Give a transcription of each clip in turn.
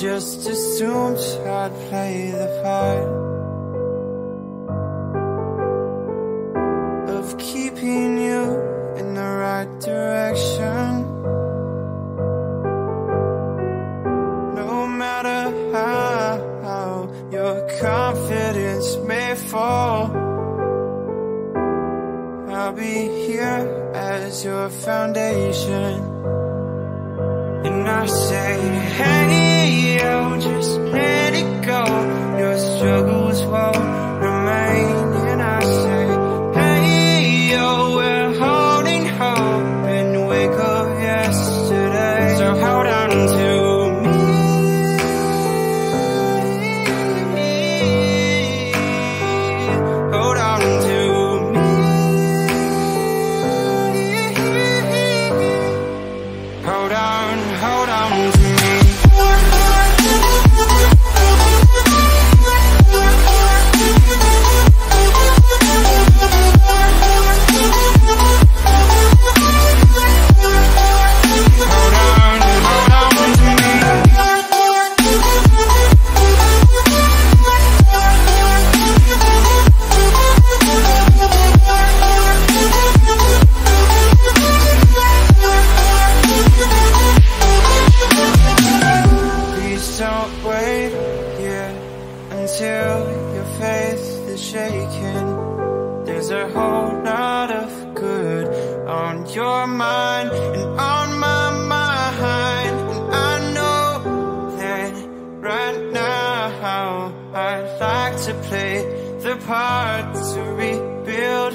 Just assumed I'd play the part of keeping you in the right direction. No matter how your confidence may fall, I'll be here as your foundation. And I say, hey, yo, just let it go. Your struggles will remain. And I say, hey, yo, we're holding hope and wake up yesterday. So hold on to me. Hold on to me. Hold on. Hold on to me. Hard to rebuild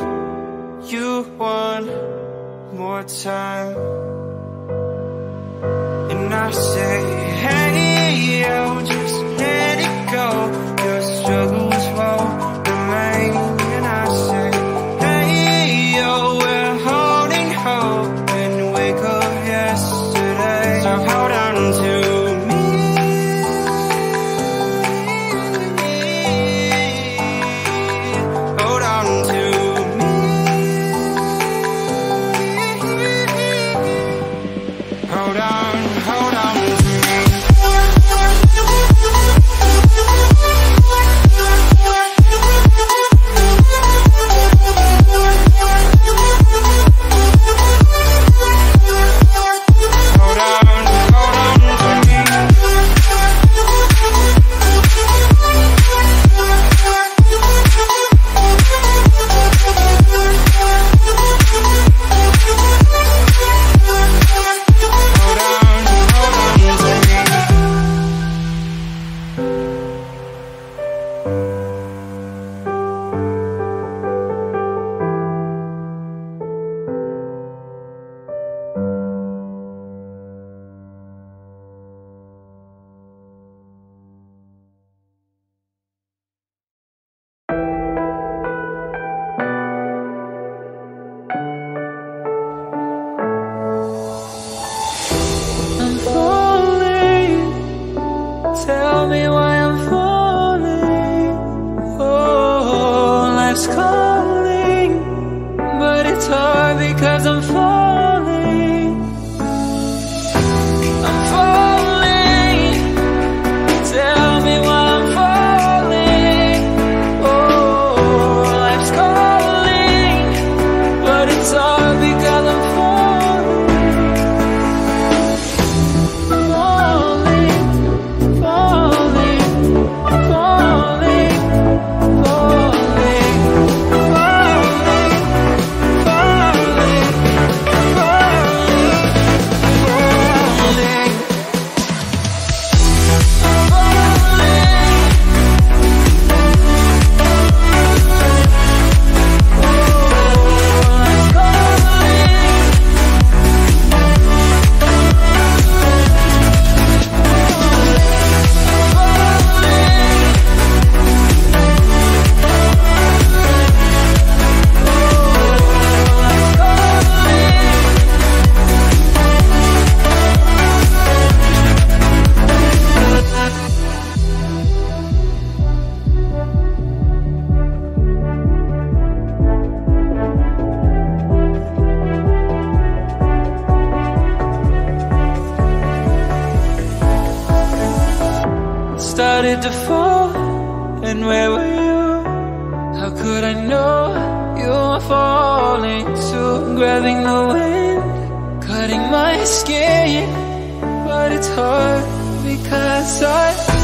you one more time. And I say, hey, yo, just let it go. Your struggles won't remain. And I say, hey, yo, we're holding hope and wake up yesterday. So hold on to hold on, hold on to me. and where were you? How could I know you were falling too? Grabbing the wind, cutting my skin, but it's hard because I